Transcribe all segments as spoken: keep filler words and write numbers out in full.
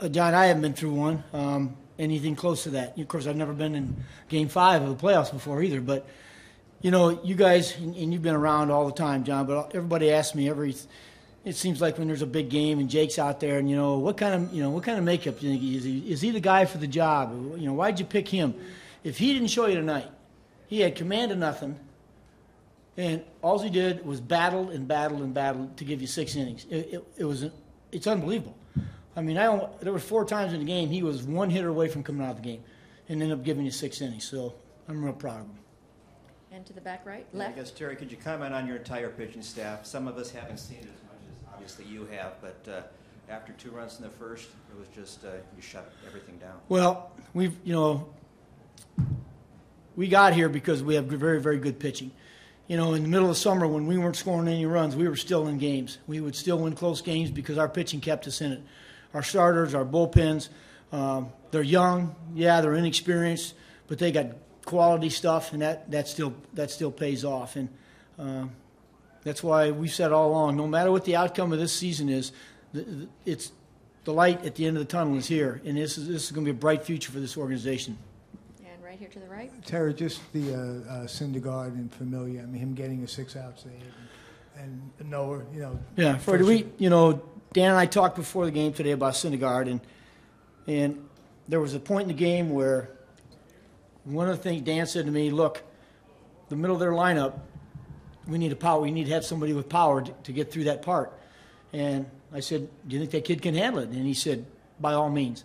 Uh, John, I haven't been through one, um, anything close to that. Of course, I've never been in game five of the playoffs before either. But, you know, you guys, and, and you've been around all the time, John, but everybody asks me every – it seems like when there's a big game and Jake's out there and, you know, what kind of, you know, what kind of makeup do you think he is? Is he the guy for the job? You know, why'd you pick him? If he didn't show you tonight, he had command of nothing. And all he did was battled and battled and battled to give you six innings. It, it, it was, it's unbelievable. I mean, I don't, there were four times in the game he was one hitter away from coming out of the game, and ended up giving you six innings. So I'm real proud of him. And to the back right, left. Yeah, I guess Terry, could you comment on your entire pitching staff? Some of us haven't seen it as much as obviously you have, but uh, after two runs in the first, it was just uh, you shut everything down. Well, we've you know we got here because we have very very good pitching. You know, in the middle of summer when we weren't scoring any runs, we were still in games. We would still win close games because our pitching kept us in it. Our starters, our bullpens, um, they're young. Yeah, they're inexperienced, but they got quality stuff, and that, that, still, that still pays off. And uh, that's why we've said all along, no matter what the outcome of this season is, the, it's, the light at the end of the tunnel is here, and this is, this is going to be a bright future for this organization. Right here to the right. Terry, just the uh, uh, Syndergaard and Familia. I mean, him getting a six outs and, and no, you know. Yeah, Freddie. We, you know, Dan and I talked before the game today about Syndergaard, and and there was a point in the game where one of the things Dan said to me, look, the middle of their lineup, we need a power. We need to have somebody with power to, to get through that part. And I said, do you think that kid can handle it? And he said, by all means.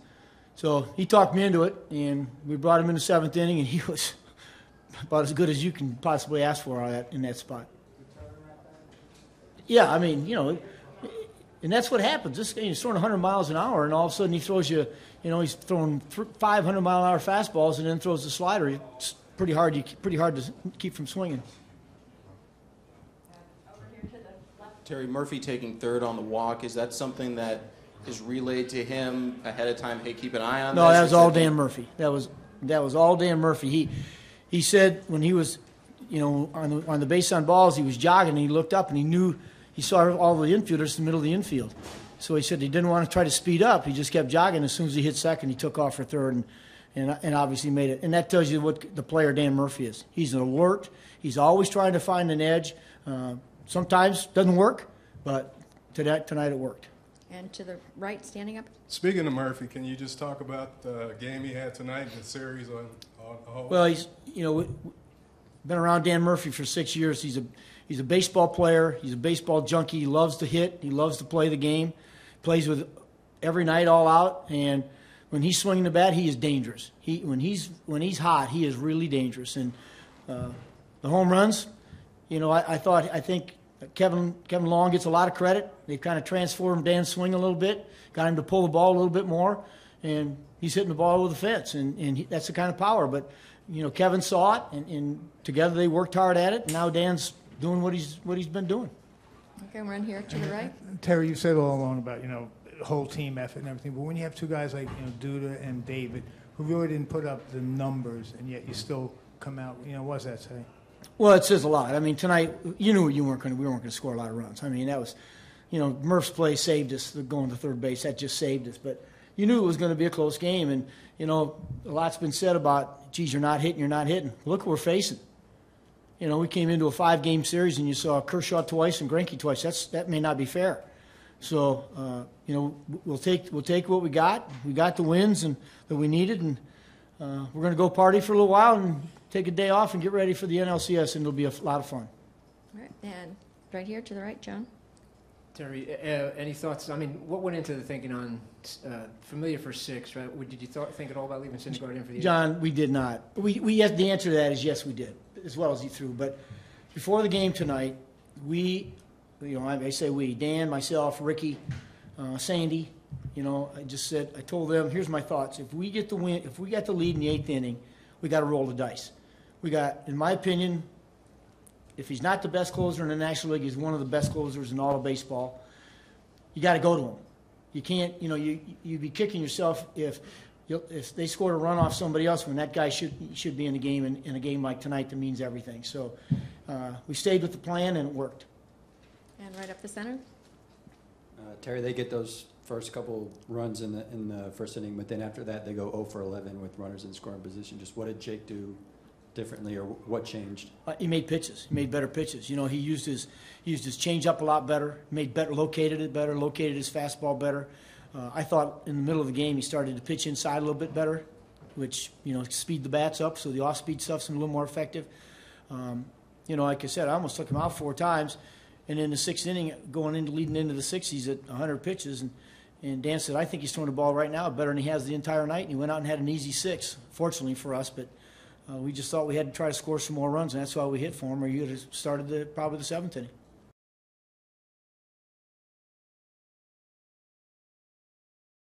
So he talked me into it, and we brought him in the seventh inning, and he was about as good as you can possibly ask for in that spot. Yeah, I mean, you know, and that's what happens. This guy is throwing a hundred miles an hour, and all of a sudden he throws you, you know, he's throwing five hundred mile an hour fastballs, and then throws the slider. It's pretty hard, you pretty hard to keep from swinging. Over here to the left. Terry Murphy taking third on the walk. Is that something that is relayed to him ahead of time? Hey, keep an eye on. No, that was all Dan Murphy. That was that was all Dan Murphy. He he said when he was, you know, on the on the base on balls, he was jogging and he looked up and he knew he saw all the infielders in the middle of the infield. So he said he didn't want to try to speed up. He just kept jogging. As soon as he hit second, he took off for third and and and obviously made it. And that tells you what the player Dan Murphy is. He's an alert. He's always trying to find an edge. Uh, sometimes doesn't work, but tonight tonight it worked. And to the right, standing up. Speaking of Murphy, can you just talk about the game he had tonight and the series on, on the whole? Well, he's, you know, we've been around Dan Murphy for six years. He's a, he's a baseball player. He's a baseball junkie. He loves to hit. He loves to play the game. Plays with every night all out. And when he's swinging the bat, he is dangerous. He when he's when he's hot, he is really dangerous. And uh, the home runs, you know, I, I thought I think. Kevin, Kevin Long gets a lot of credit. They've kind of transformed Dan's swing a little bit, got him to pull the ball a little bit more, and he's hitting the ball over the fence, and, and he, that's the kind of power. But, you know, Kevin saw it, and, and together they worked hard at it, and now Dan's doing what he's, what he's been doing. Okay, we're in here to the right. Terry, you said all along about, you know, the whole team effort and everything, but when you have two guys like, you know, Duda and David, who really didn't put up the numbers, and yet you still come out, you know, what's that say? Well, it says a lot. I mean, tonight you knew you weren't going. We weren't going to score a lot of runs. I mean, that was, you know, Murph's play saved us going to third base. That just saved us. But you knew it was going to be a close game, and you know, a lot's been said about, geez, you're not hitting, you're not hitting. Look what we're facing. You know, we came into a five-game series, and you saw Kershaw twice and Greinke twice. That's that may not be fair. So, uh, you know, we'll take we'll take what we got. We got the wins and that we needed, and uh, we're going to go party for a little while and take a day off and get ready for the N L C S, and it'll be a lot of fun. All right, and right here to the right, John. Terry, uh, any thoughts? I mean, what went into the thinking on uh, Familia for six, right? Did you th think at all about leaving Syndergaard in for the John, eight? We did not. We, we have, the answer to that is yes, we did, as well as he threw. But before the game tonight, we, you know, I, I say we, Dan, myself, Ricky, uh, Sandy, you know, I just said, I told them, here's my thoughts. If we get the win, if we got the lead in the eighth inning, we got to roll the dice. We got, in my opinion, if he's not the best closer in the National League, he's one of the best closers in all of baseball. You got to go to him. You can't, you know, you you'd be kicking yourself if if they scored a run off somebody else when that guy should should be in the game. In, in a game like tonight, that means everything. So uh, we stayed with the plan and it worked. And right up the center. Uh, Terry, they get those first couple runs in the in the first inning, but then after that they go oh for eleven with runners in scoring position. Just what did Jake do differently, or what changed? Uh, he made pitches. He made better pitches. You know, he used his he used his changeup a lot better. Made better, located it better, located his fastball better. Uh, I thought in the middle of the game he started to pitch inside a little bit better, which, you know, speed the bats up, so the off-speed stuff's a little more effective. Um, you know, like I said, I almost took him out four times, and in the sixth inning, going into leading into the sixties at one hundred pitches, and, and Dan said, I think he's throwing the ball right now better than he has the entire night, and he went out and had an easy six, fortunately for us, but uh, we just thought we had to try to score some more runs, and that's why we hit for him, or you would have started the, probably the seventh inning.